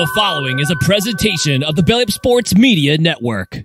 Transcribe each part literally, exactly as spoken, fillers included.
The following is a presentation of the Belly Up Sports Media Network.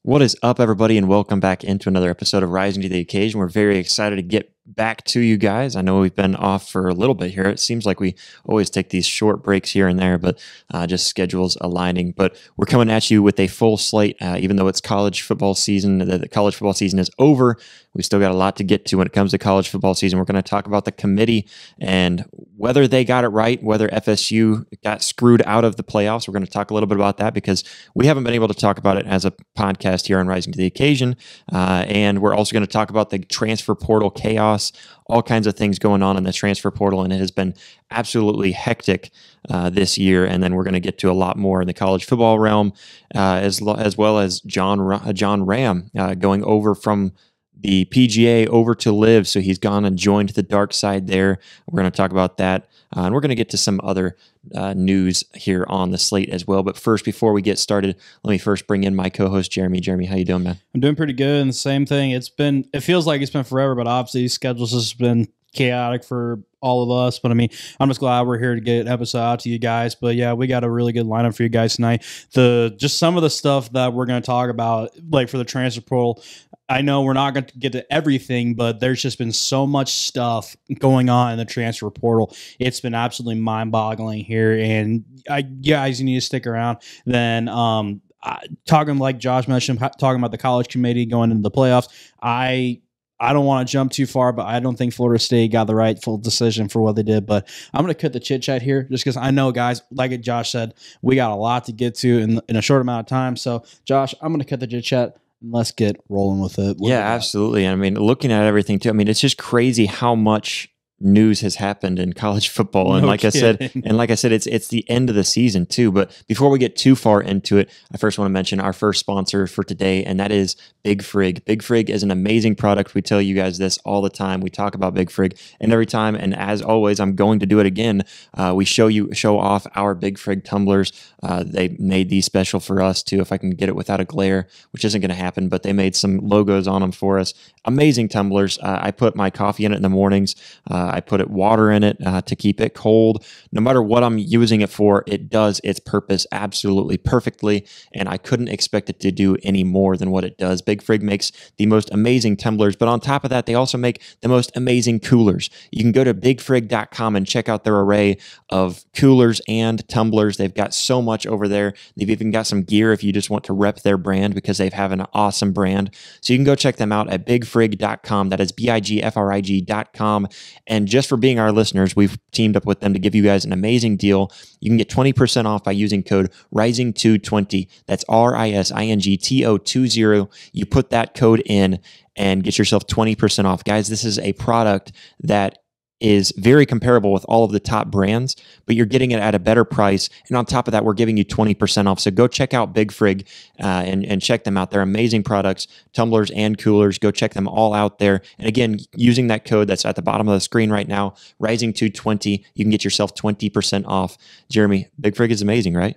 What is up, everybody, and welcome back into another episode of Rising to the Occasion. We're very excited to get back to you guys. I know we've been off for a little bit here. It seems like we always take these short breaks here and there, but uh, just schedules aligning. But we're coming at you with a full slate, uh, even though it's college football season. The, the college football season is over. We still got a lot to get to when it comes to college football season. We're going to talk about the committee and whether they got it right, whether F S U got screwed out of the playoffs. We're going to talk a little bit about that because we haven't been able to talk about it as a podcast here on Rising to the Occasion. Uh, and we're also going to talk about the transfer portal chaos, all kinds of things going on in the transfer portal, and it has been absolutely hectic uh, this year. And then we're going to get to a lot more in the college football realm, uh, as, as well as Jon Ra- Jon Rahm uh, going over from the P G A over to L I V. So he's gone and joined the dark side there. We're going to talk about that, uh, and we're going to get to some other uh, news here on the slate as well. But first, before we get started, let me first bring in my co-host, Jeremy. Jeremy, how you doing, man? I'm doing pretty good, and the same thing. It's been, it feels like it's been forever, but obviously these schedules has been chaotic for all of us. But I mean, I'm just glad we're here to get an episode out to you guys. But yeah, we got a really good lineup for you guys tonight. The just some of the stuff that we're going to talk about, like for the transfer portal, I know we're not going to get to everything, but there's just been so much stuff going on in the transfer portal. It's been absolutely mind-boggling here, and I, guys, you need to stick around. Then, um, I, talking like Josh mentioned, talking about the college committee going into the playoffs, I. I don't want to jump too far, but I don't think Florida State got the rightful decision for what they did. But I'm going to cut the chit-chat here just because I know, guys, like Josh said, we got a lot to get to in, in a short amount of time. So, Josh, I'm going to cut the chit-chat. Let's get rolling with it. What yeah, absolutely. I mean, looking at everything, too, I mean, it's just crazy how much news has happened in college football. And no like kidding. I said, and like I said, it's it's the end of the season too. But before we get too far into it, I first want to mention our first sponsor for today, and that is Big Frig. Big Frig is an amazing product. We tell you guys this all the time. We talk about Big Frig, and every time, and as always, I'm going to do it again. Uh, we show you show off our Big Frig tumblers. Uh, they made these special for us too. If I can get it without a glare, which isn't going to happen, but they made some logos on them for us. Amazing tumblers. Uh, I put my coffee in it in the mornings. Uh, I put it water in it uh, to keep it cold. No matter what I'm using it for, it does its purpose absolutely perfectly, and I couldn't expect it to do any more than what it does. Big Frig makes the most amazing tumblers, but on top of that, they also make the most amazing coolers. You can go to big frig dot com and check out their array of coolers and tumblers. They've got so much over there. They've even got some gear if you just want to rep their brand, because they have an awesome brand. So you can go check them out at big frig dot com. That is B I G F R I G dot com. And And just for being our listeners, we've teamed up with them to give you guys an amazing deal. You can get twenty percent off by using code rising two twenty. That's R I S I N G T O two zero. You put that code in and get yourself twenty percent off. Guys, this is a product that is very comparable with all of the top brands, but you're getting it at a better price. And on top of that, we're giving you twenty percent off. So go check out Big Frig uh, and, and check them out. They're amazing products, tumblers and coolers. Go check them all out there. And again, using that code that's at the bottom of the screen right now, rising two twenty, you can get yourself twenty percent off. Jeremy, Big Frig is amazing, right?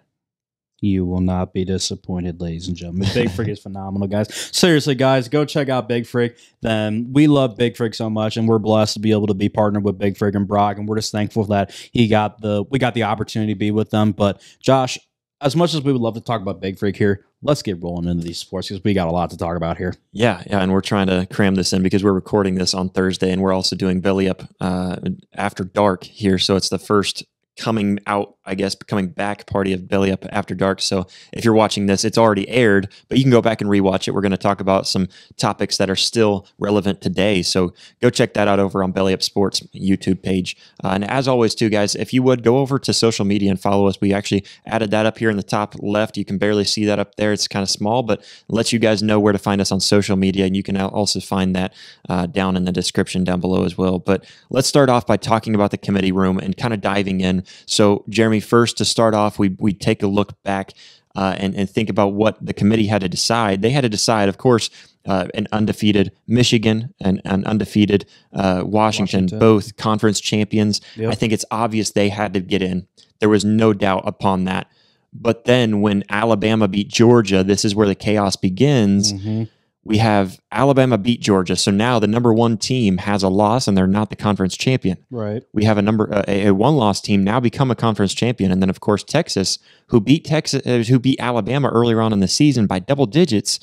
You will not be disappointed, ladies and gentlemen. Big Frig is phenomenal, guys. Seriously, guys, go check out Big Frig. Then we love Big Frig so much, and we're blessed to be able to be partnered with Big Frig and Brock, and we're just thankful that he got the we got the opportunity to be with them. But Josh, as much as we would love to talk about Big Frig here, let's get rolling into these sports because we got a lot to talk about here. Yeah, yeah, and we're trying to cram this in because we're recording this on Thursday, and we're also doing Belly Up uh, After Dark here, so it's the first coming out, I guess, coming back party of Belly Up After Dark. So if you're watching this, it's already aired, but you can go back and rewatch it. We're going to talk about some topics that are still relevant today. So go check that out over on Belly Up Sports YouTube page. Uh, and as always, too, guys, if you would go over to social media and follow us, we actually added that up here in the top left. You can barely see that up there. It's kind of small, but lets you guys know where to find us on social media. And you can also find that uh, down in the description down below as well. But let's start off by talking about the committee room and kind of diving in. So, Jeremy, first to start off, we we take a look back uh, and, and think about what the committee had to decide. They had to decide, of course, uh, an undefeated Michigan and an undefeated uh, Washington, Washington, both conference champions. Yep. I think it's obvious they had to get in. There was no doubt upon that. But then when Alabama beat Georgia, this is where the chaos begins. Mm-hmm. we have Alabama beat Georgia. So now the number one team has a loss and they're not the conference champion. Right. We have a number uh, a, a one loss team now become a conference champion. And then, of course, Texas, who beat Texas, uh, who beat Alabama earlier on in the season by double digits.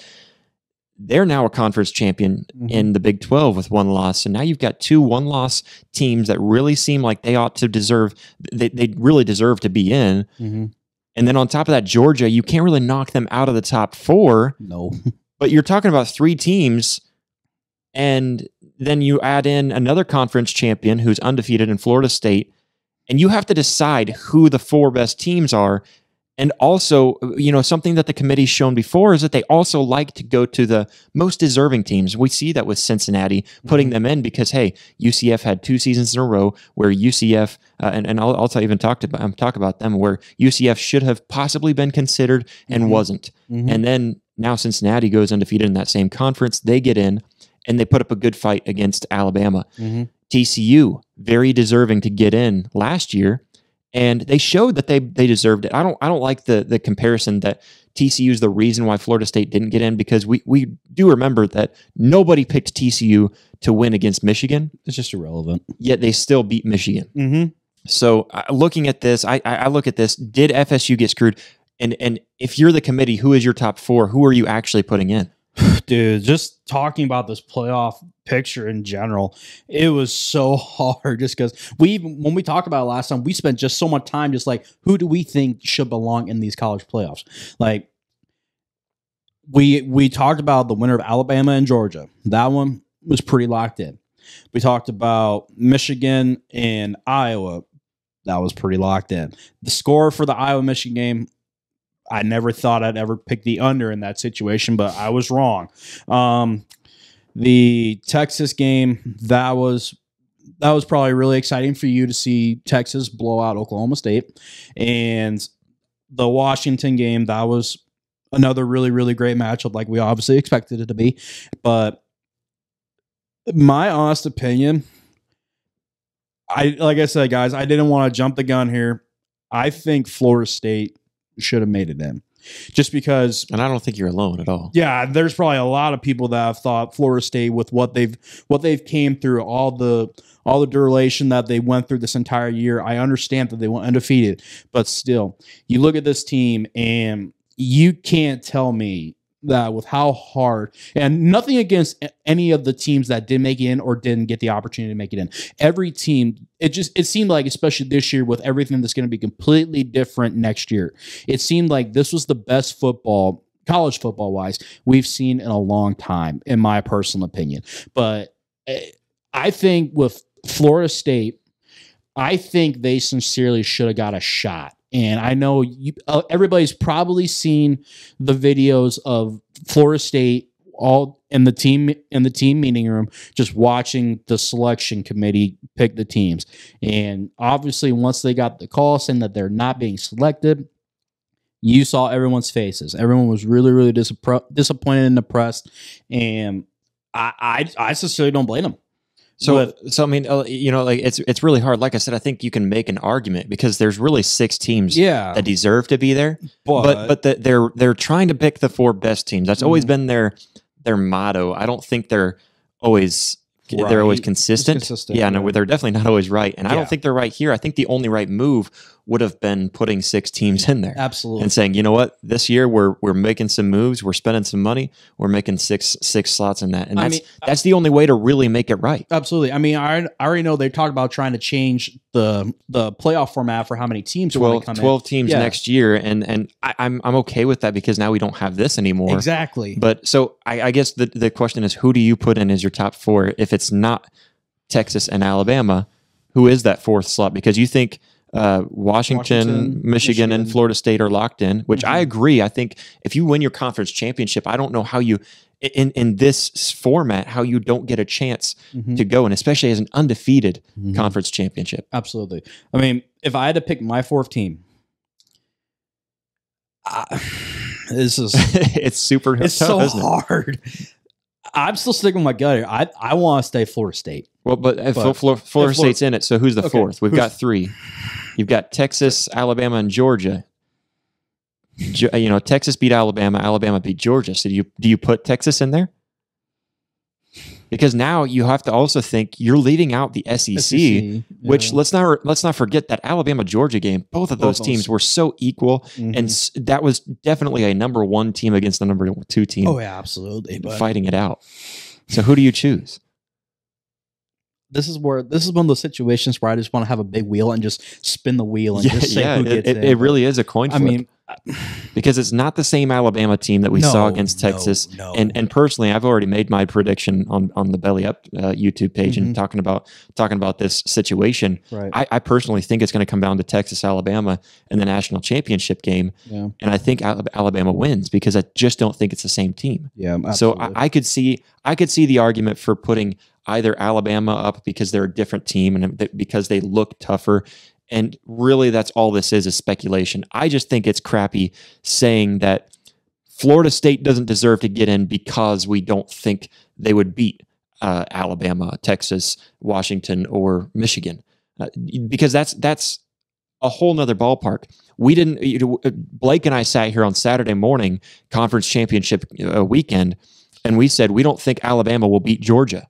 They're now a conference champion mm-hmm. in the Big twelve with one loss. So now you've got two one-loss teams that really seem like they ought to deserve, they, they really deserve to be in. Mm-hmm. And then on top of that, Georgia, you can't really knock them out of the top four. No. But you're talking about three teams, and then you add in another conference champion who's undefeated in Florida State, and you have to decide who the four best teams are. And also, you know, something that the committee's shown before is that they also like to go to the most deserving teams. We see that with Cincinnati, putting them in because, hey, U C F had two seasons in a row where U C F, uh, and, and I'll, I'll even talk, to, um, talk about them, where U C F should have possibly been considered and mm-hmm. wasn't. Mm-hmm. And then now Cincinnati goes undefeated in that same conference. They get in, and they put up a good fight against Alabama. Mm-hmm. T C U, very deserving to get in last year. And they showed that they they deserved it. I don't I don't like the the comparison that T C U is the reason why Florida State didn't get in, because we we do remember that nobody picked T C U to win against Michigan. It's just irrelevant. Yet they still beat Michigan. Mm-hmm. So uh, looking at this, I, I I look at this. Did F S U get screwed? And and if you're the committee, who is your top four? Who are you actually putting in? Dude, just talking about this playoff picture in general, it was so hard just because we even, when we talked about it last time, we spent just so much time just like, who do we think should belong in these college playoffs? Like, we we talked about the winner of Alabama and Georgia. That one was pretty locked in. We talked about Michigan and Iowa. That was pretty locked in. The score for the Iowa-Michigan game, I never thought I'd ever pick the under in that situation, but I was wrong. Um, the Texas game, that was that was probably really exciting for you to see Texas blow out Oklahoma State. And the Washington game, that was another really, really great matchup like we obviously expected it to be. But my honest opinion, I like I said, guys, I didn't want to jump the gun here. I think Florida State should have made it in, just because, and I don't think you're alone at all. Yeah, there's probably a lot of people that have thought Florida State, with what they've what they've came through, all the all the duration that they went through this entire year. I understand that they went undefeated, but still, you look at this team and you can't tell me that with how hard, and nothing against any of the teams that did make it in or didn't get the opportunity to make it in. Every team, it just it seemed like, especially this year with everything that's going to be completely different next year, it seemed like this was the best football, college football wise, we've seen in a long time, in my personal opinion. But I think with Florida State, I think they sincerely should have got a shot. And I know you, uh, everybody's probably seen the videos of Florida State all in the team in the team meeting room, just watching the selection committee pick the teams. And obviously, once they got the call saying that they're not being selected, you saw everyone's faces. Everyone was really, really disappro- disappointed and depressed. And I, I, I sincerely don't blame them. So, but, so I mean, you know, like it's it's really hard. Like I said, I think you can make an argument because there's really six teams yeah, that deserve to be there, but but, but the, they're they're trying to pick the four best teams. That's mm-hmm. always been their their motto. I don't think they're always right. they're always consistent. consistent yeah, yeah, no, they're definitely not always right, and yeah. I don't think they're right here. I think the only right move would have been putting six teams in there, absolutely, and saying, you know what, this year we're we're making some moves, we're spending some money, we're making six six slots in that, and that's I mean, that's the only way to really make it right. Absolutely, I mean, I, I already know they talked about trying to change the the playoff format for how many teams twelve, come twelve in. teams yeah. next year, and and I, I'm I'm okay with that because now we don't have this anymore. Exactly. But so I, I guess the the question is, who do you put in as your top four if it's not Texas and Alabama? Who is that fourth slot? Because you think. Uh, Washington, Washington Michigan, Michigan, and Florida State are locked in, which mm-hmm. I agree. I think if you win your conference championship, I don't know how you, in, in this format, how you don't get a chance mm-hmm. to go, and especially as an undefeated mm-hmm. conference championship. Absolutely. I mean, if I had to pick my fourth team, I, this is it's super it's tough, so isn't it? hard. I'm still sticking with my gut here. I, I want to stay Florida State. Well, but, but Florida, Florida, Florida State's in it, so who's the okay. fourth? We've who's, got three. You've got Texas, Alabama, and Georgia. You know, Texas beat Alabama. Alabama beat Georgia. So do you do you put Texas in there? Because now you have to also think you're leaving out the S E C, S E C yeah. which let's not let's not forget that Alabama-Georgia game. Both of those both teams were so equal, mm-hmm. and that was definitely a number one team against the number two team. Oh yeah, absolutely, but fighting it out. So who do you choose? This is where this is one of those situations where I just want to have a big wheel and just spin the wheel and yeah, just say yeah, who gets it. It, it really is a coin flip. I mean, because it's not the same Alabama team that we no, saw against Texas. No, no. And and personally, I've already made my prediction on, on the Belly Up uh, YouTube page mm-hmm. and talking about talking about this situation. Right. I, I personally think it's going to come down to Texas, Alabama in the national championship game. Yeah. And I think Alabama wins because I just don't think it's the same team. Yeah. Absolutely. So I, I could see I could see the argument for putting either Alabama up because they're a different team and because they look tougher. And really, that's all this is, is speculation. I just think it's crappy saying that Florida State doesn't deserve to get in because we don't think they would beat uh, Alabama, Texas, Washington, or Michigan. Uh, because that's that's a whole nother ballpark. We didn't. You know, Blake and I sat here on Saturday morning, conference championship uh, weekend, and we said we don't think Alabama will beat Georgia.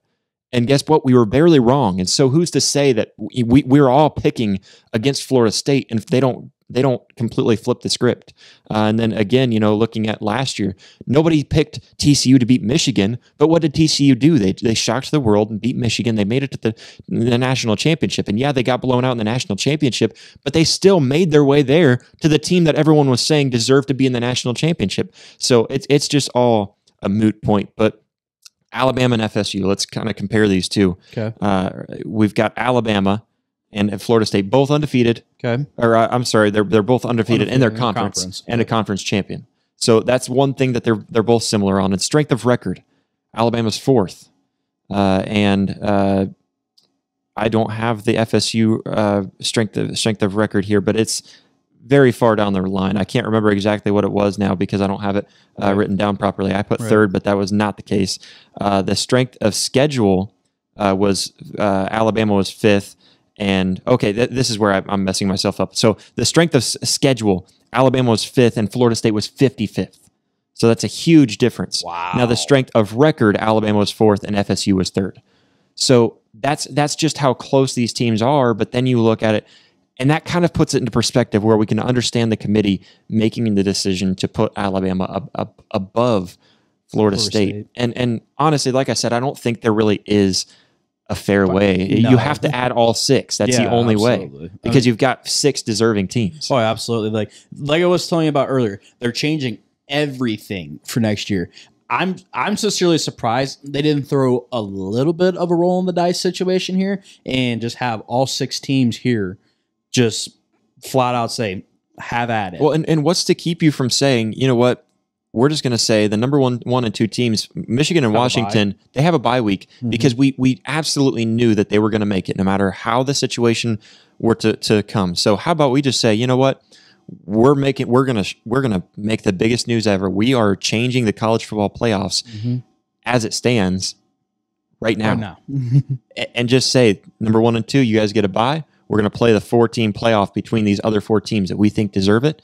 And guess what? We were barely wrong. And so who's to say that we, we, we're all picking against Florida State and if they don't they don't completely flip the script. Uh, and then again, you know, looking at last year, nobody picked T C U to beat Michigan, but what did T C U do? They they shocked the world and beat Michigan. They made it to the, the national championship. And yeah, they got blown out in the national championship, but they still made their way there to the team that everyone was saying deserved to be in the national championship. So it's it's just all a moot point. But Alabama and F S U, let's kind of compare these two. Okay. Uh, we've got Alabama and, and Florida State, both undefeated. Okay. Or uh, I'm sorry, they're they're both undefeated, undefeated in their in conference, conference and a conference champion. So that's one thing that they're they're both similar on. And strength of record, Alabama's fourth. Uh, and uh, I don't have the F S U uh, strength of, strength of record here, but it's very far down the line. I can't remember exactly what it was now because I don't have it uh, right. written down properly. I put right. third, but that was not the case. Uh, the strength of schedule uh, was uh, Alabama was fifth. And okay, th this is where I I'm messing myself up. So the strength of s schedule, Alabama was fifth and Florida State was fifty-fifth. So that's a huge difference. Wow. Now the strength of record, Alabama was fourth and F S U was third. So that's, that's just how close these teams are. But then you look at it, and that kind of puts it into perspective where we can understand the committee making the decision to put Alabama up, up above Florida, Florida State. State. And and honestly, like I said, I don't think there really is a fair but, way. No. You have to add all six. That's yeah, the only absolutely. way because I mean, you've got six deserving teams. Oh, absolutely. Like, like I was telling you about earlier, they're changing everything for next year. I'm I'm sincerely surprised they didn't throw a little bit of a roll in the dice situation here and just have all six teams here. Just flat out say, have at it. Well, and, and what's to keep you from saying, you know what, we're just going to say the number one one and two teams, Michigan and Washington, they have a bye week mm-hmm. because we we absolutely knew that they were going to make it no matter how the situation were to, to come. So how about we just say, you know what, we're making we're going to we're going to make the biggest news ever. We are changing the college football playoffs mm-hmm. as it stands right now. Right now. And just say number one and two, you guys get a bye. We're going to play the four-team playoff between these other four teams that we think deserve it,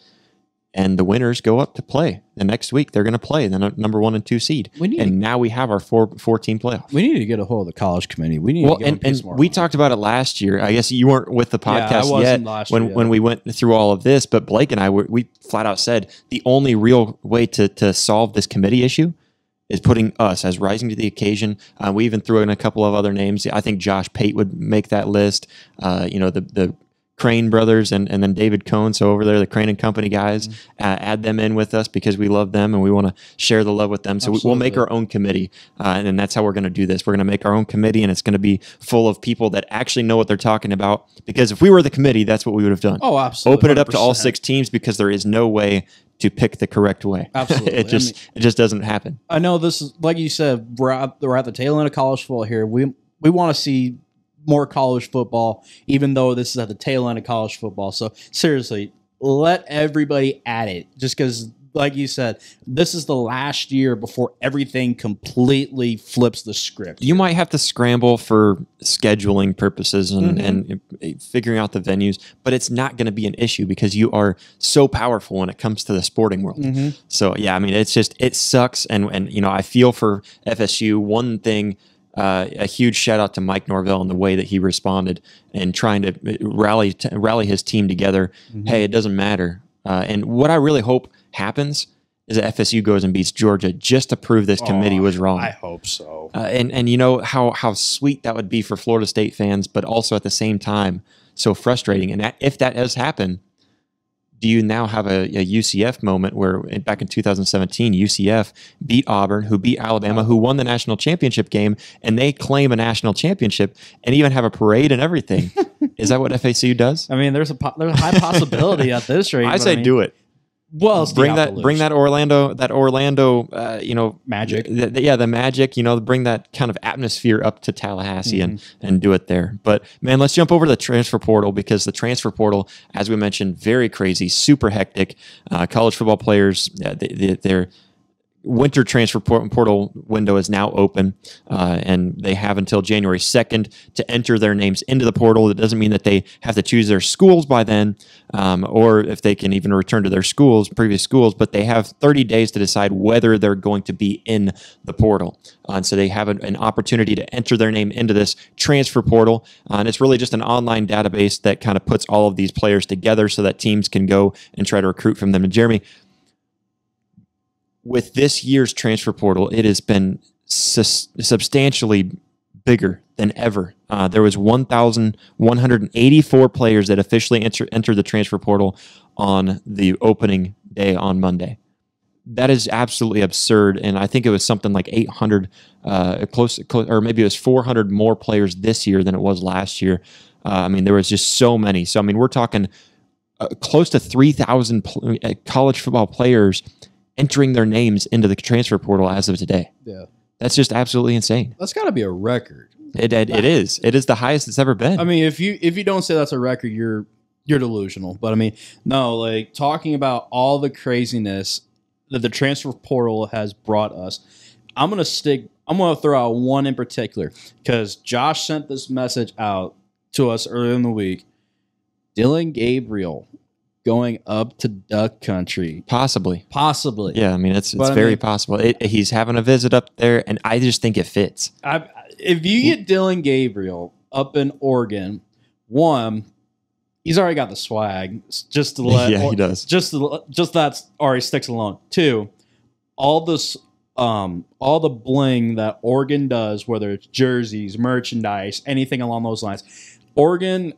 and the winners go up to play. The next week, they're going to play the number one and two seed, we need and to, now we have our four, four-team playoff. We need to get a hold of the college committee. We need well, to get and, and more we on. talked about it last year. I guess you weren't with the podcast yeah, I wasn't yet, last year when, yet when we went through all of this, but Blake and I, were, we flat out said the only real way to, to solve this committee issue is putting us as Rising to the Occasion. Uh, we even threw in a couple of other names. I think Josh Pate would make that list. Uh, you know, the the Crane brothers and, and then David Cohn. So over there, the Crane and Company guys, mm-hmm. uh, add them in with us because we love them and we want to share the love with them. So Absolutely. we'll make our own committee. Uh, and, and that's how we're going to do this. We're going to make our own committee and it's going to be full of people that actually know what they're talking about. Because if we were the committee, that's what we would have done. Oh, absolutely. Open it up one hundred percent. To all six teams because there is no way to pick the correct way. Absolutely. it just I mean, it just doesn't happen. I know this is, like you said, we're at, we're at the tail end of college football here. We we want to see more college football, even though this is at the tail end of college football. So seriously, let everybody at it. Just because, like you said, this is the last year before everything completely flips the script. You might have to scramble for scheduling purposes and, mm-hmm. and figuring out the venues, but it's not going to be an issue because you are so powerful when it comes to the sporting world. Mm-hmm. So yeah, I mean, it's just, it sucks. And, and, you know, I feel for F S U. One thing Uh, a huge shout out to Mike Norvell and the way that he responded and trying to rally t rally his team together. Mm-hmm. Hey, it doesn't matter. Uh, and what I really hope happens is that F S U goes and beats Georgia just to prove this committee oh, was wrong. I hope so. Uh, and and you know how how sweet that would be for Florida State fans, but also at the same time so frustrating. And that, if that does happen, do you now have a, a U C F moment where back in two thousand seventeen, U C F beat Auburn, who beat Alabama, who won the national championship game, and they claim a national championship and even have a parade and everything? Is that what F S U does? I mean, there's a there's a high possibility at this rate. I say I mean, do it. Well, bring that bring that Orlando that Orlando uh, you know magic. The, the, yeah, the magic. You know, bring that kind of atmosphere up to Tallahassee mm-hmm. and and do it there. But man, let's jump over to the transfer portal, because the transfer portal, as we mentioned, very crazy, super hectic. Uh, college football players, uh, they, they, their winter transfer portal window is now open, uh, and they have until January second to enter their names into the portal. That doesn't mean that they have to choose their schools by then, um, or if they can even return to their schools, previous schools, but they have thirty days to decide whether they're going to be in the portal. Uh, and so they have an, an opportunity to enter their name into this transfer portal, uh, and it's really just an online database that kind of puts all of these players together so that teams can go and try to recruit from them. And Jeremy, with this year's transfer portal, it has been sus substantially bigger than ever. Uh, there was one thousand one hundred eighty-four players that officially enter entered the transfer portal on the opening day on Monday. That is absolutely absurd, and I think it was something like eight hundred, uh, close, close, or maybe it was four hundred more players this year than it was last year. Uh, I mean, there was just so many. So, I mean, we're talking uh, close to three thousand uh, college football players entering their names into the transfer portal as of today. Yeah. That's just absolutely insane. That's got to be a record. It, it it is. It is the highest it's ever been. I mean, if you if you don't say that's a record, you're you're delusional. But I mean, no, like talking about all the craziness that the transfer portal has brought us, I'm going to stick I'm going to throw out one in particular, cuz Josh sent this message out to us earlier in the week. Dillon Gabriel going up to Duck Country, possibly, possibly. Yeah, I mean it's it's but, very I mean, possible. It, he's having a visit up there, and I just think it fits. I, if you get Dillon Gabriel up in Oregon, one, he's already got the swag. Just to let, yeah, or, he does. Just to, just that already sticks alone. Two, all this, um, all the bling that Oregon does, whether it's jerseys, merchandise, anything along those lines, Oregon.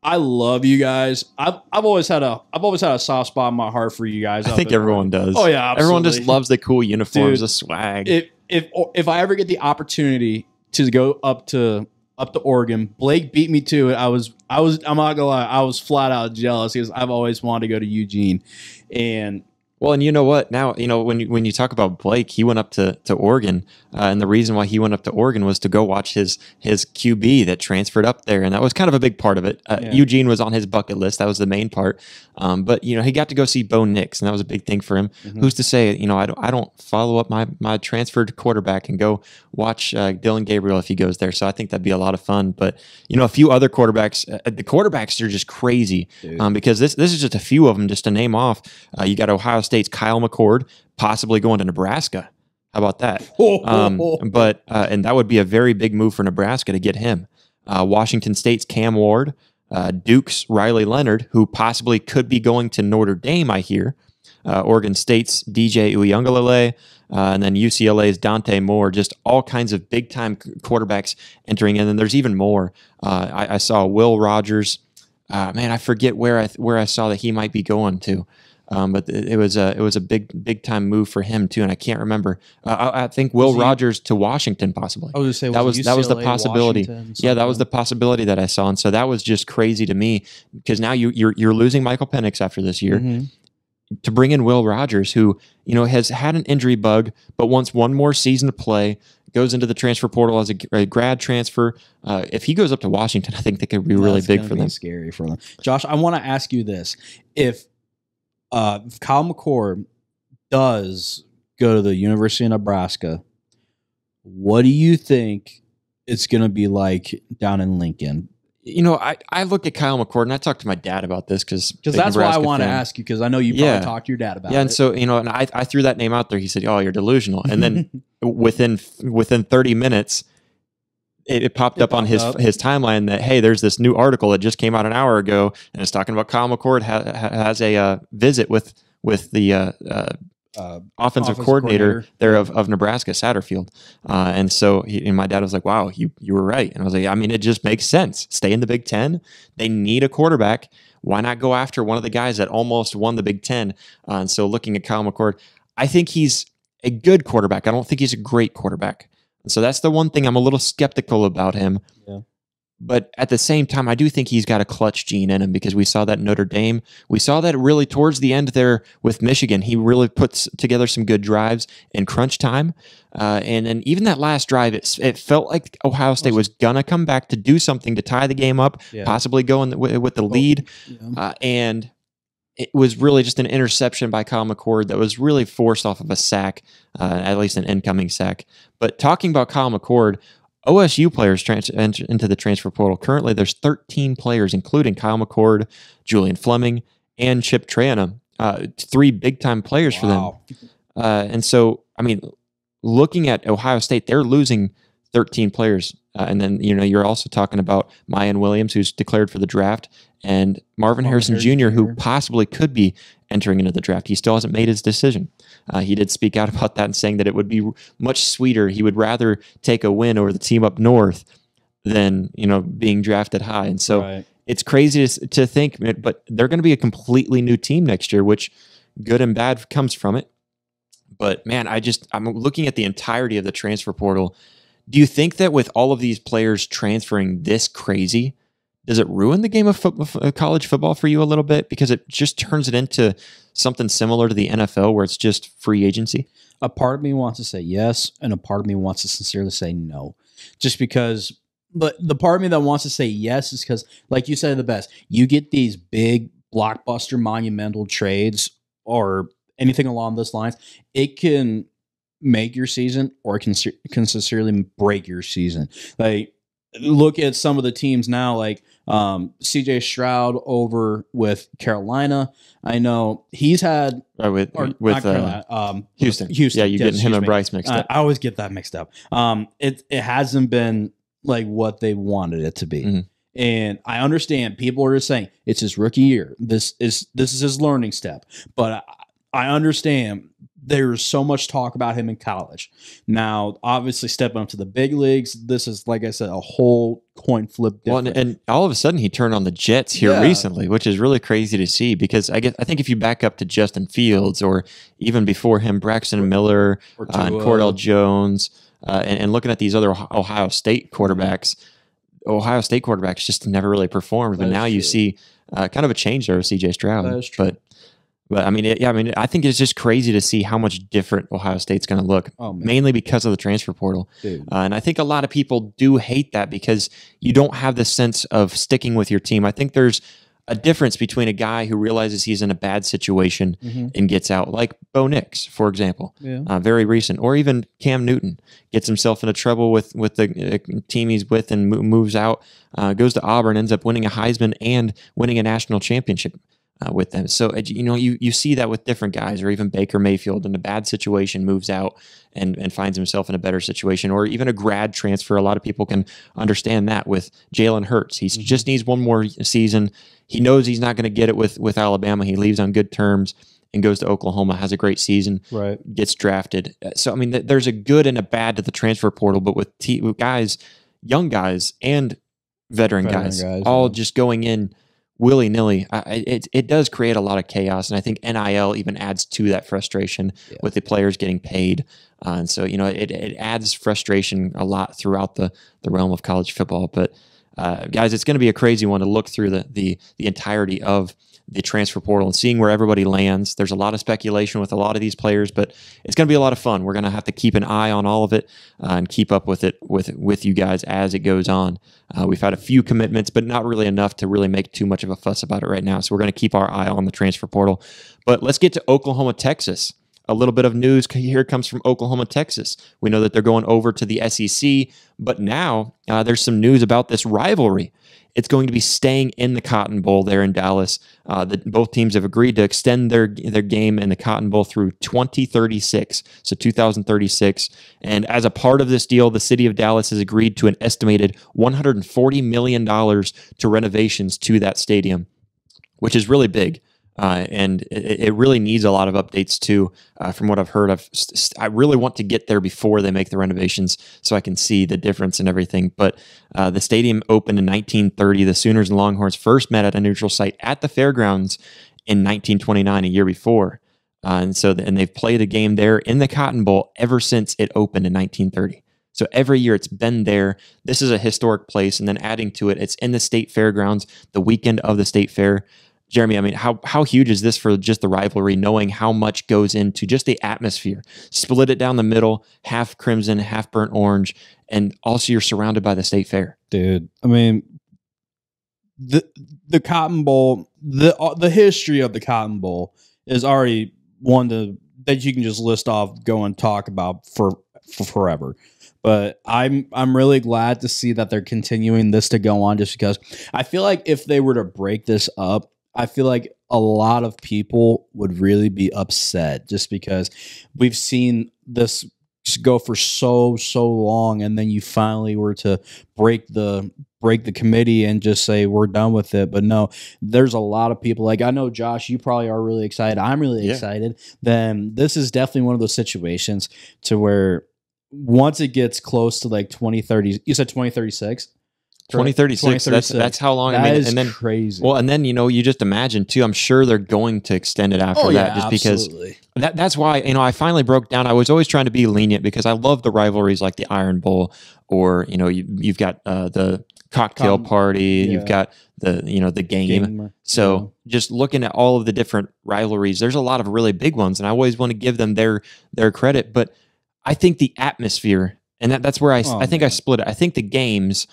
I love you guys. I've I've always had a I've always had a soft spot in my heart for you guys. I think everyone does. Oh yeah, absolutely. Everyone just loves the cool uniforms, Dude, the swag. If if if I ever get the opportunity to go up to up to Oregon, Blake beat me to it. I was I was I'm not gonna lie, I was flat out jealous because I've always wanted to go to Eugene. And well, and you know what? Now, you know, when you, when you talk about Blake, he went up to, to Oregon, uh, and the reason why he went up to Oregon was to go watch his his Q B that transferred up there, and that was kind of a big part of it. Uh, yeah. Eugene was on his bucket list. That was the main part. Um, but, you know, he got to go see Bo Nix, and that was a big thing for him. Mm-hmm. Who's to say, you know, I don't, I don't follow up my, my transferred quarterback and go watch uh, Dillon Gabriel if he goes there, so I think that'd be a lot of fun. But, you know, a few other quarterbacks, uh, the quarterbacks are just crazy um, because this, this is just a few of them, just to name off. Uh, you got Ohio State. State's Kyle McCord possibly going to Nebraska. How about that? Um, but uh, and that would be a very big move for Nebraska to get him. Uh, Washington State's Cam Ward, uh, Duke's Riley Leonard, who possibly could be going to Notre Dame, I hear. Uh, Oregon State's D J Uiagalelei, uh, and then U C L A's Dante Moore. Just all kinds of big time quarterbacks entering in, and there's even more. Uh, I, I saw Will Rogers. Uh, man, I forget where I where I saw that he might be going to. Um, but it was a it was a big big time move for him too, and I can't remember. Uh, I, I think Will he, Rogers to Washington possibly. I was gonna say, that was, was that was the possibility. Yeah, that was the possibility that I saw, and so that was just crazy to me because now you you're you're losing Michael Penix after this year. Mm-hmm. To bring in Will Rogers, who you know has had an injury bug, but wants one more season to play. Goes into the transfer portal as a, a grad transfer. Uh, if he goes up to Washington, I think that could be really That's big for them. Scary for them. Josh, I want to ask you this: if Uh, if Kyle McCord does go to the University of Nebraska, what do you think it's going to be like down in Lincoln? you know, I, I look at Kyle McCord, and I talked to my dad about this because because that's why I want to ask you, because I know you probably yeah. talked to your dad about yeah, it. Yeah, and so, you know, and I, I threw that name out there. He said, oh, you're delusional. And then within within thirty minutes, it, it popped it up popped on his up. his timeline that, hey, there's this new article that just came out an hour ago, and it's talking about Kyle McCord ha ha has a uh, visit with, with the uh, uh, uh, offensive, offensive coordinator, coordinator there of, of Nebraska, Satterfield. Uh, and so he, and my dad was like, wow, you, you were right. And I was like, I mean, it just makes sense. Stay in the Big Ten. They need a quarterback. Why not go after one of the guys that almost won the Big Ten? Uh, and so looking at Kyle McCord, I think he's a good quarterback. I don't think he's a great quarterback. And so that's the one thing I'm a little skeptical about him. Yeah. But at the same time, I do think he's got a clutch gene in him, because we saw that in Notre Dame. We saw that really towards the end there with Michigan. He really puts together some good drives in crunch time. Uh, and, and even that last drive, it, it felt like Ohio State was going to come back to do something to tie the game up, yeah. possibly go in the, with the lead. Yeah. Uh, and it was really just an interception by Kyle McCord that was really forced off of a sack, uh, at least an incoming sack. But talking about Kyle McCord, O S U players trans into the transfer portal. Currently, there's thirteen players, including Kyle McCord, Julian Fleming, and Chip Triana, uh, three big-time players wow. for them. Uh, and so, I mean, looking at Ohio State, they're losing thirteen players. Uh, and then, you know, you're also talking about Mayan Williams, who's declared for the draft, and Marvin oh, Harrison Junior, who possibly could be entering into the draft. He still hasn't made his decision. Uh, he did speak out about that and saying that it would be much sweeter. He would rather take a win over the team up north than, you know, being drafted high. And so right. it's crazy to, to think, but they're going to be a completely new team next year, which good and bad comes from it. But man, I just, I'm looking at the entirety of the transfer portal. Do you think that with all of these players transferring this crazy, does it ruin the game of fo college football for you a little bit? Because it just turns it into something similar to the N F L where it's just free agency? A part of me wants to say yes, and a part of me wants to sincerely say no. Just because, but the part of me that wants to say yes is because, like you said, the best, you get these big blockbuster monumental trades or anything along those lines. It can make your season or it can, can sincerely break your season. Like, look at some of the teams now, like um, C J Stroud over with Carolina. I know he's had uh, with or, with uh, um, Houston. Houston, yeah, you're yes, getting him and Bryce mixed up. I, I always get that mixed up. Um, it it hasn't been like what they wanted it to be, mm-hmm. and I understand people are just saying it's his rookie year. This is this is his learning step, but I, I understand. There's so much talk about him in college. Now, obviously, stepping up to the big leagues, this is, like I said, a whole coin flip. Well, and, and all of a sudden, he turned on the Jets here yeah. recently, which is really crazy to see. Because I guess I think if you back up to Justin Fields, or even before him, Braxton Miller uh, and Cordell Jones, uh, and, and looking at these other Ohio State quarterbacks, Ohio State quarterbacks just never really performed. But now you see uh, kind of a change there with C J Stroud. That is true. But But I mean, it, yeah, I mean, I think it's just crazy to see how much different Ohio State's going to look, oh, mainly because of the transfer portal. Uh, and I think a lot of people do hate that because you don't have the sense of sticking with your team. I think there's a difference between a guy who realizes he's in a bad situation mm-hmm. and gets out, like Bo Nix, for example, yeah. uh, very recent, or even Cam Newton gets himself into trouble with with the uh, team he's with and mo moves out, uh, goes to Auburn, ends up winning a Heisman and winning a national championship. Uh, with them. So, you know, you, you see that with different guys, or even Baker Mayfield in a bad situation moves out and, and finds himself in a better situation, or even a grad transfer. A lot of people can understand that with Jalen Hurts. He mm-hmm. just needs one more season. He knows he's not going to get it with, with Alabama. He leaves on good terms and goes to Oklahoma, has a great season, right. gets drafted. So, I mean, th there's a good and a bad to the transfer portal, but with, t with guys, young guys and veteran, veteran guys, guys, all yeah. just going in willy-nilly, I, it, it does create a lot of chaos. And I think N I L even adds to that frustration yeah. with the players getting paid. Uh, and so, you know, it, it adds frustration a lot throughout the, the realm of college football. But uh, guys, it's going to be a crazy one to look through the, the, the entirety of the transfer portal and seeing where everybody lands. There's a lot of speculation with a lot of these players, but it's going to be a lot of fun. We're going to have to keep an eye on all of it uh, and keep up with it with with you guys as it goes on. Uh, we've had a few commitments, but not really enough to really make too much of a fuss about it right now. So we're going to keep our eye on the transfer portal. But let's get to Oklahoma, Texas. A little bit of news here comes from Oklahoma, Texas. We know that they're going over to the S E C, but now uh, there's some news about this rivalry. It's going to be staying in the Cotton Bowl there in Dallas. Uh, the, both teams have agreed to extend their their game in the Cotton Bowl through twenty thirty-six, so two thousand thirty-six. And as a part of this deal, the city of Dallas has agreed to an estimated one hundred forty million dollars to renovations to that stadium, which is really big. Uh, and it, it really needs a lot of updates too. Uh, from what I've heard, I've I really want to get there before they make the renovations so I can see the difference and everything. But uh, the stadium opened in nineteen thirty. The Sooners and Longhorns first met at a neutral site at the fairgrounds in nineteen twenty-nine, a year before. Uh, and so, the, and they've played a game there in the Cotton Bowl ever since it opened in nineteen thirty. So every year it's been there. This is a historic place. And then adding to it, it's in the state fairgrounds, the weekend of the state fair. Jeremy, I mean, how how huge is this for just the rivalry, knowing how much goes into just the atmosphere? Split it down the middle, half crimson, half burnt orange, and also you're surrounded by the state fair. Dude, I mean, the the Cotton Bowl, the uh, the history of the Cotton Bowl is already one to, that you can just list off, go and talk about for, for forever. But I'm I'm really glad to see that they're continuing this to go on, just because I feel like if they were to break this up, I feel like a lot of people would really be upset, just because we've seen this go for so, so long. And then you finally were to break the, break the committee and just say, we're done with it. But no, there's a lot of people, like, I know, Josh, you probably are really excited. I'm really yeah. excited. Then this is definitely one of those situations to where once it gets close to like twenty thirty, you said twenty thirty-six. twenty thirty-six, that's that's how long. That I mean, is and then, crazy. Well, and then, you know, you just imagine too, I'm sure they're going to extend it after oh, that, yeah, just absolutely. because that, that's why, you know, I finally broke down. I was always trying to be lenient because I love the rivalries like the Iron Bowl, or, you know, you, you've got uh, the cocktail Con, party, yeah. you've got the, you know, the game. Gamer, so yeah. just looking at all of the different rivalries, there's a lot of really big ones, and I always want to give them their, their credit, but I think the atmosphere, and that, that's where I, oh, I think man. I split it. I think the games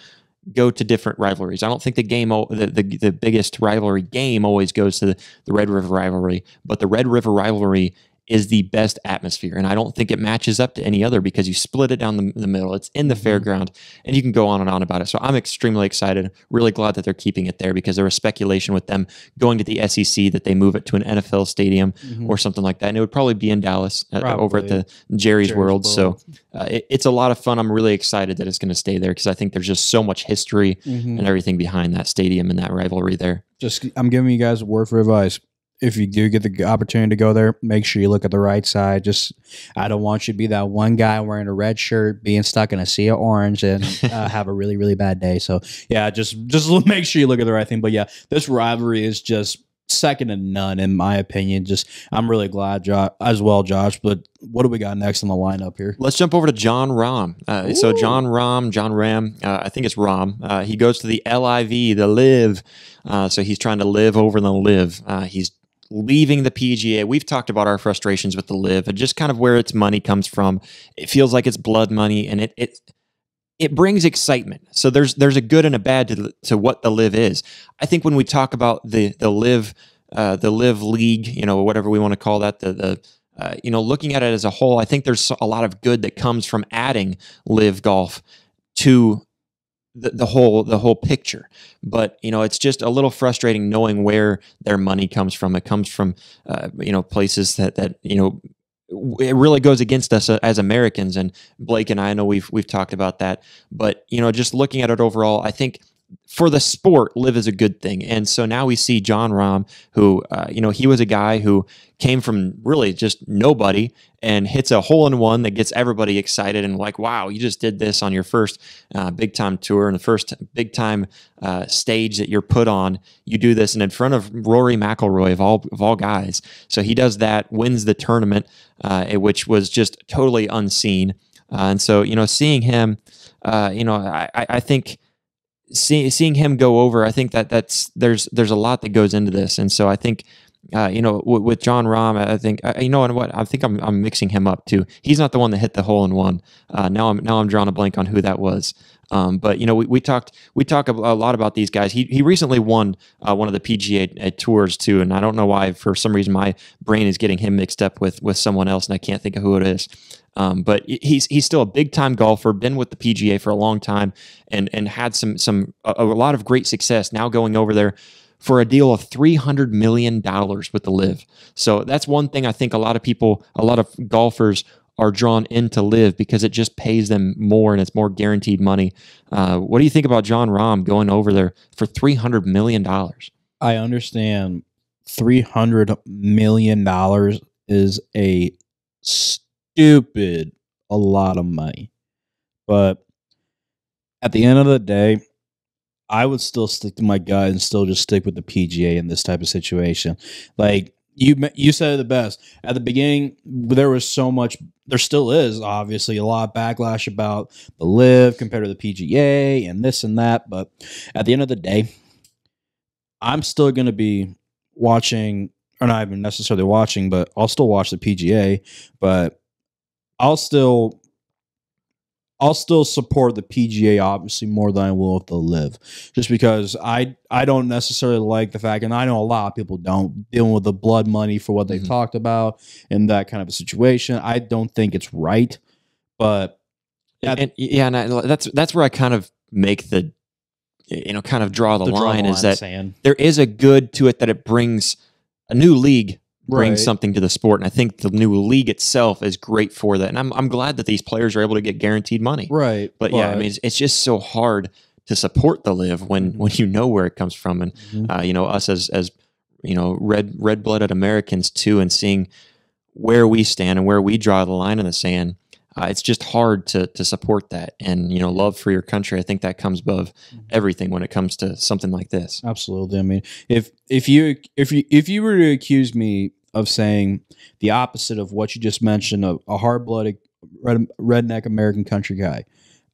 go to different rivalries. I don't think the game, the, the, the biggest rivalry game always goes to the, the Red River rivalry, but the Red River rivalry is the best atmosphere. And I don't think it matches up to any other because you split it down the, the middle. It's in the fairground and you can go on and on about it. So I'm extremely excited, really glad that they're keeping it there, because there was speculation with them going to the S E C that they move it to an N F L stadium mm-hmm. or something like that. And it would probably be in Dallas uh, over at the Jerry's, Jerry's World. World. So uh, it, it's a lot of fun. I'm really excited that it's going to stay there because I think there's just so much history mm-hmm. and everything behind that stadium and that rivalry there. Just, I'm giving you guys a word for advice. If you do get the opportunity to go there, make sure you look at the right side. Just, I don't want you to be that one guy wearing a red shirt, being stuck in a sea of orange, and uh, have a really, really bad day. So, yeah, just just make sure you look at the right thing. But, yeah, this rivalry is just second to none, in my opinion. Just, I'm really glad, Josh, as well, Josh. But what do we got next in the lineup here? Let's jump over to Jon Rahm. Uh, so, Jon Rahm, Jon Rahm, uh, I think it's Rahm. Uh, he goes to the L I V, the L I V. Uh, so, he's trying to live over the L I V. Uh, he's leaving the P G A. We've talked about our frustrations with the L I V and just kind of where its money comes from. It feels like it's blood money, and it it it brings excitement. So there's there's a good and a bad to, to what the L I V is. I think when we talk about the the L I V uh, the L I V league, you know, whatever we want to call that, the the uh, you know, looking at it as a whole, I think there's a lot of good that comes from adding L I V golf to The, the whole the whole picture. But, you know, it's just a little frustrating knowing where their money comes from. It comes from uh, you know, places that that you know, it really goes against us as Americans. And Blake and I know we've we've talked about that. But, you know, just looking at it overall, I think for the sport, L I V is a good thing. And so now we see Jon Rahm, who, uh, you know, he was a guy who came from really just nobody and hits a hole-in-one that gets everybody excited and like, wow, you just did this on your first uh, big-time tour and the first big-time uh, stage that you're put on. You do this, and in front of Rory McIlroy, of all, of all guys. So he does that, wins the tournament, uh, which was just totally unseen. Uh, and so, you know, seeing him, uh, you know, I, I think... See, seeing him go over, I think that that's there's there's a lot that goes into this, and so I think Uh, you know, w with Jon Rahm, I think uh, you know, and what I think I'm I'm mixing him up too. He's not the one that hit the hole in one. Uh, now I'm now I'm drawing a blank on who that was. Um, but you know, we we talked we talk a lot about these guys. He he recently won uh, one of the P G A uh, tours too, and I don't know why for some reason my brain is getting him mixed up with with someone else, and I can't think of who it is. Um, but he's he's still a big time golfer, been with the P G A for a long time, and and had some some a, a lot of great success. Now going over there for a deal of three hundred million dollars with the LIV. So that's one thing I think a lot of people, a lot of golfers are drawn into LIV because it just pays them more and it's more guaranteed money. Uh, what do you think about Jon Rahm going over there for three hundred million dollars? I understand three hundred million dollars is a stupid, a lot of money. But at the end of the day, I would still stick to my gut and still just stick with the P G A in this type of situation. Like you, you said it the best at the beginning. There was so much, there still is obviously a lot of backlash about the LIV compared to the P G A and this and that. But at the end of the day, I'm still going to be watching, or not even necessarily watching, but I'll still watch the P G A, but I'll still I'll still support the P G A obviously more than I will with the LIV, just because I I don't necessarily like the fact, and I know a lot of people don't, dealing with the blood money for what they mm-hmm. talked about in that kind of a situation. I don't think it's right, but and, and, yeah, and I, that's that's where I kind of make the you know kind of draw the, the line, draw the line is that saying. There is a good to it that it brings a new league. Bring right. something to the sport, and I think the new league itself is great for that. And I'm I'm glad that these players are able to get guaranteed money. Right, but, but. yeah, I mean, it's, it's just so hard to support the LIV when when you know where it comes from, and mm-hmm. uh, you know us as as you know red red blooded Americans too, and seeing where we stand and where we draw the line in the sand. Uh, it's just hard to to support that, and you know, love for your country. I think that comes above everything when it comes to something like this. Absolutely. I mean, if if you if you if you were to accuse me of saying the opposite of what you just mentioned, a, a hard-blooded red, redneck American country guy,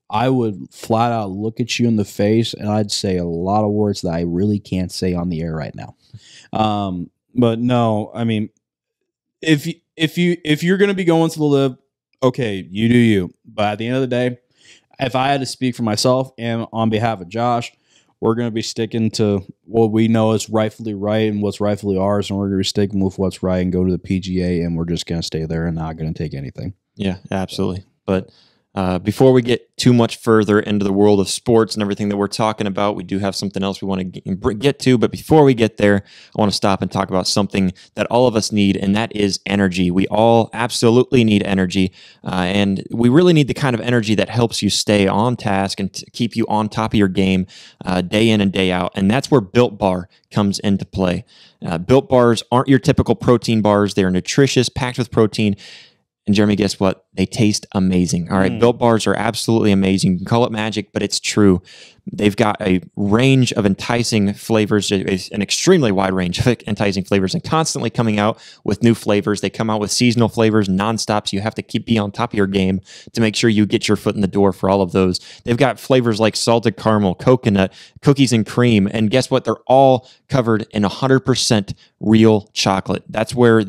I would flat out look at you in the face, and I'd say a lot of words that I really can't say on the air right now. Um, but no, I mean, if if you if you're gonna be going to the LIV. Okay, you do you. But at the end of the day, if I had to speak for myself and on behalf of Josh, we're going to be sticking to what we know is rightfully right and what's rightfully ours, and we're going to be sticking with what's right and go to the P G A, and we're just going to stay there and not going to take anything. Yeah, absolutely. But uh, before we get too much further into the world of sports and everything that we're talking about, we do have something else we want to get to. But before we get there, I want to stop and talk about something that all of us need, and that is energy. We all absolutely need energy, uh, and we really need the kind of energy that helps you stay on task and t keep you on top of your game uh, day in and day out. And that's where Built Bar comes into play. Uh, Built Bars aren't your typical protein bars. They're nutritious, packed with protein. And Jeremy, guess what? They taste amazing. All right, mm. Built Bars are absolutely amazing. You can call it magic, but it's true. They've got a range of enticing flavors, an extremely wide range of enticing flavors, and constantly coming out with new flavors. They come out with seasonal flavors nonstop, so you have to keep be on top of your game to make sure you get your foot in the door for all of those. They've got flavors like salted caramel, coconut, cookies and cream, and guess what? They're all covered in one hundred percent real chocolate. That's where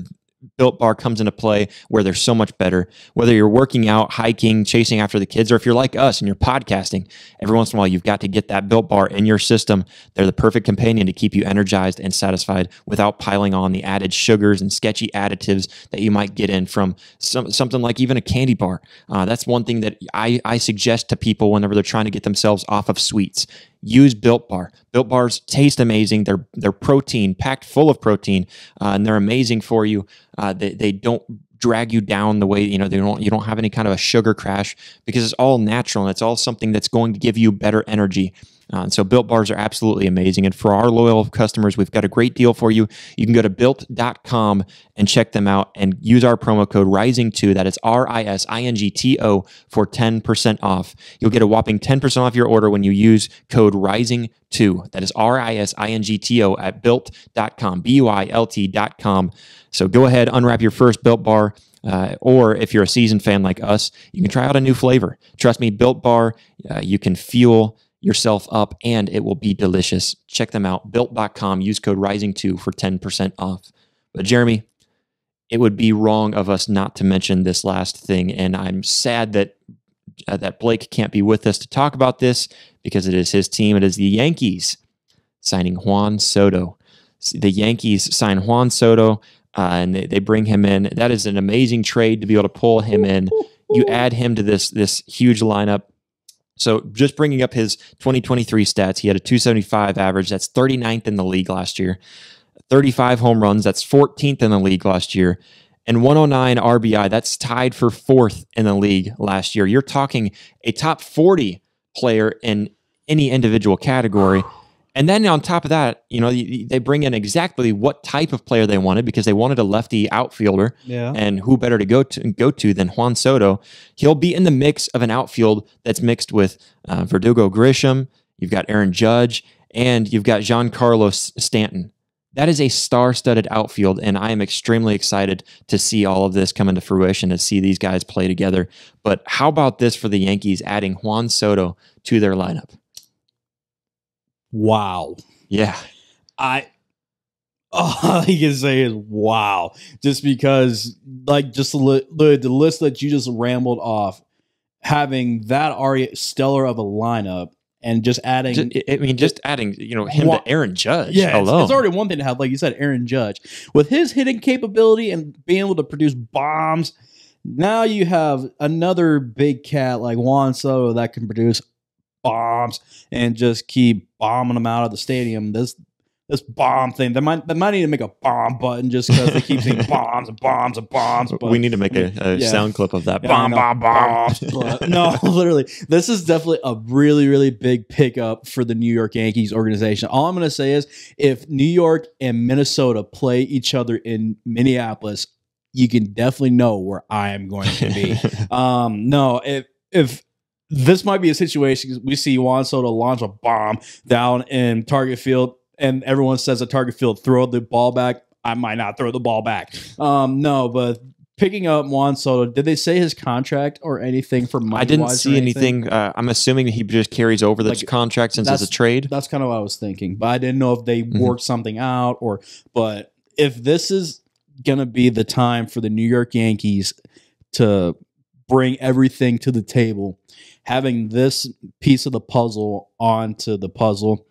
Built Bar comes into play, where they're so much better. Whether you're working out, hiking, chasing after the kids, or if you're like us and you're podcasting, every once in a while you've got to get that Built Bar in your system. They're the perfect companion to keep you energized and satisfied without piling on the added sugars and sketchy additives that you might get in from some, something like even a candy bar. Uh, that's one thing that I, I suggest to people whenever they're trying to get themselves off of sweets. Use Built Bar. Built Bars taste amazing. They're they're protein packed, full of protein, uh, and they're amazing for you. Uh, they they don't drag you down the way, you know, they don't you don't have any kind of a sugar crash, because it's all natural and it's all something that's going to give you better energy. Uh, and so Built Bars are absolutely amazing. And for our loyal customers, we've got a great deal for you. You can go to built dot com and check them out and use our promo code rising two, that is R I S I N G T O, for ten percent off. You'll get a whopping ten percent off your order when you use code rising two, that is R I S I N G T O, at built dot com, B U I L T dot com. So go ahead, unwrap your first Built Bar. Uh, or if you're a seasoned fan like us, you can try out a new flavor. Trust me, Built Bar, uh, you can fuel yourself up, and it will be delicious. Check them out, built dot com. Use code rising two for ten percent off. But Jeremy, it would be wrong of us not to mention this last thing, and I'm sad that uh, that Blake can't be with us to talk about this because it is his team. It is the Yankees signing Juan Soto. The Yankees sign Juan Soto, uh, and they, they bring him in. That is an amazing trade to be able to pull him in. You add him to this this huge lineup. So just bringing up his twenty twenty-three stats, he had a two seventy-five average. That's thirty-ninth in the league last year. thirty-five home runs. That's fourteenth in the league last year. And one oh nine R B I. That's tied for fourth in the league last year. You're talking a top forty player in any individual category. And then on top of that, you know, they bring in exactly what type of player they wanted because they wanted a lefty outfielder. Yeah. And who better to go to go to than Juan Soto? He'll be in the mix of an outfield that's mixed with uh, Verdugo Grisham. You've got Aaron Judge, and you've got Giancarlo Stanton. That is a star-studded outfield, and I am extremely excited to see all of this come into fruition, to see these guys play together. But how about this for the Yankees adding Juan Soto to their lineup? Wow. Yeah. I, all I can say is wow. Just because, like, just li- li- the list that you just rambled off, having that already stellar of a lineup and just adding. Just, I mean, just adding, you know, him one, to Aaron Judge. Yeah. It's, it's already one thing to have, like you said, Aaron Judge. With his hitting capability and being able to produce bombs, now you have another big cat like Juan Soto that can produce bombs and just keep bombing them out of the stadium. This this bomb thing. They might they might need to make a bomb button just because they keep saying bombs and bombs and bombs. But, we need to make a, a yeah. sound clip of that. Yeah, bomb, bomb, bombs. But no, literally, this is definitely a really, really big pickup for the New York Yankees organization. All I'm going to say is if New York and Minnesota play each other in Minneapolis, you can definitely know where I am going to be. um, no, if if. This might be a situation we see Juan Soto launch a bomb down in Target Field, and everyone says at Target Field, throw the ball back. I might not throw the ball back. Um, no, but picking up Juan Soto, did they say his contract or anything for money? I didn't see anything. anything. Uh, I'm assuming he just carries over the like, contract since it's a trade. That's kind of what I was thinking, but I didn't know if they mm-hmm. worked something out or. But if this is going to be the time for the New York Yankees to bring everything to the table, having this piece of the puzzle onto the puzzle,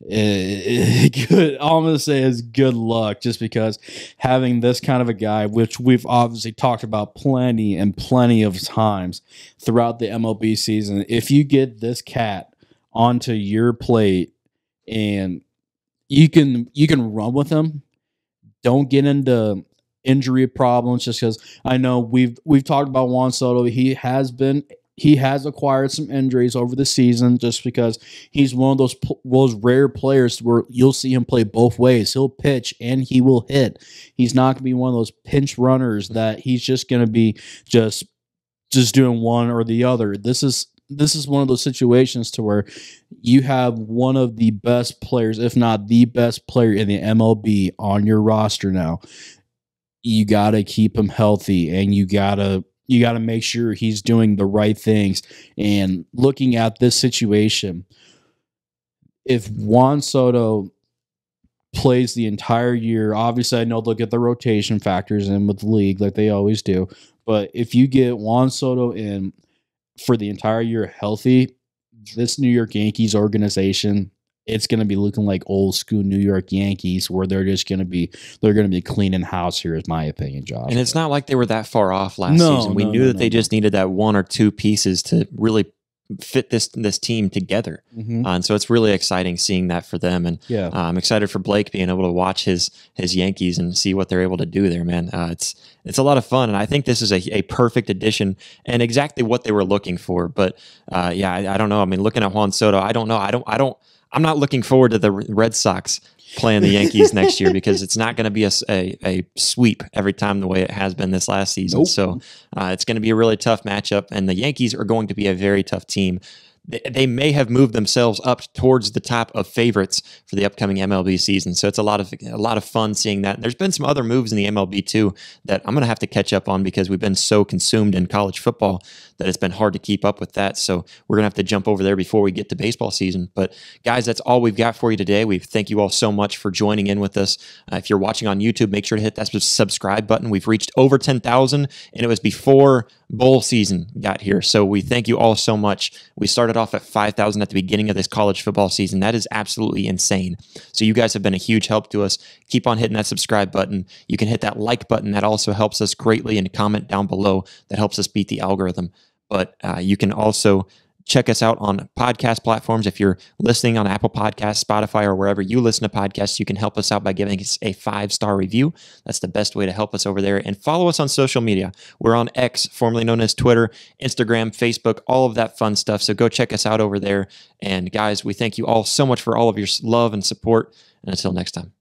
it, it, good, all I'm going to say is good luck, just because having this kind of a guy, which we've obviously talked about plenty and plenty of times throughout the M L B season, if you get this cat onto your plate and you can you can run with him, don't get into injury problems, just because I know we've we've talked about Juan Soto. He has been he has acquired some injuries over the season, just because he's one of those those rare players where you'll see him play both ways. He'll pitch and he will hit. He's not going to be one of those pinch runners that he's just going to be just just doing one or the other. This is this is one of those situations to where you have one of the best players, if not the best player in the M L B on your roster now. You got to keep him healthy, and you got to you got to make sure he's doing the right things. And looking at this situation, if Juan Soto plays the entire year, obviously I know they'll get the rotation factors in with the league like they always do, but if you get Juan Soto in for the entire year healthy, this New York Yankees organization, it's going to be looking like old school New York Yankees, where they're just going to be they're going to be cleaning house here, is my opinion, Josh. And it's not like they were that far off last no, season. We no, knew no, that no, they no. just needed that one or two pieces to really fit this this team together. Mm-hmm. Uh, and so it's really exciting seeing that for them. And yeah. uh, I'm excited for Blake being able to watch his his Yankees and see what they're able to do there, man. Uh, it's it's a lot of fun, and I think this is a, a perfect addition and exactly what they were looking for. But uh, yeah, I, I don't know. I mean, looking at Juan Soto, I don't know. I don't. I don't. I'm not looking forward to the Red Sox playing the Yankees next year, because it's not going to be a, a, a sweep every time the way it has been this last season. Nope. So uh, it's going to be a really tough matchup, and the Yankees are going to be a very tough team. they may have moved themselves up towards the top of favorites for the upcoming M L B season. So it's a lot of a lot of fun seeing that. And there's been some other moves in the M L B too that I'm going to have to catch up on because we've been so consumed in college football that it's been hard to keep up with that. So we're going to have to jump over there before we get to baseball season. But guys, that's all we've got for you today. We thank you all so much for joining in with us. Uh, if you're watching on YouTube, make sure to hit that subscribe button. We've reached over ten thousand, and it was before bowl season got here. So we thank you all so much. We started off at five thousand at the beginning of this college football season. That is absolutely insane. So you guys have been a huge help to us. Keep on hitting that subscribe button. You can hit that like button. That also helps us greatly, and comment down below. That helps us beat the algorithm. But uh, you can also check us out on podcast platforms. If you're listening on Apple Podcasts, Spotify, or wherever you listen to podcasts, you can help us out by giving us a five-star review. That's the best way to help us over there. And follow us on social media. We're on X, formerly known as Twitter, Instagram, Facebook, all of that fun stuff. So go check us out over there. And guys, we thank you all so much for all of your love and support. And until next time.